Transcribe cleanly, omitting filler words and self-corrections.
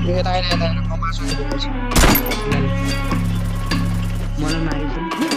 Dia tayo na tayo na pumasok sa bukas. Mana na ito?